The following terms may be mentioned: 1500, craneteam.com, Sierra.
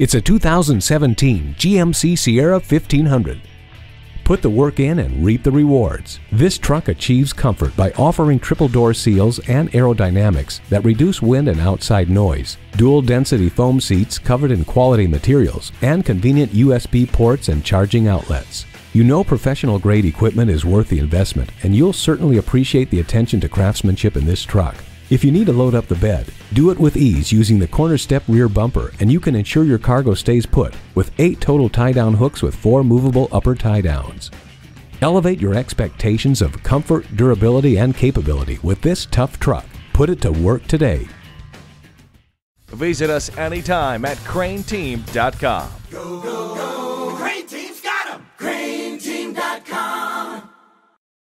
It's a 2017 GMC Sierra 1500. Put the work in and reap the rewards. This truck achieves comfort by offering triple door seals and aerodynamics that reduce wind and outside noise, dual density foam seats covered in quality materials, and convenient USB ports and charging outlets. You know professional grade equipment is worth the investment, and you'll certainly appreciate the attention to craftsmanship in this truck. If you need to load up the bed, do it with ease using the corner step rear bumper, and you can ensure your cargo stays put with 8 total tie-down hooks with 4 movable upper tie-downs. Elevate your expectations of comfort, durability, and capability with this tough truck. Put it to work today. Visit us anytime at craneteam.com. Go, go, go.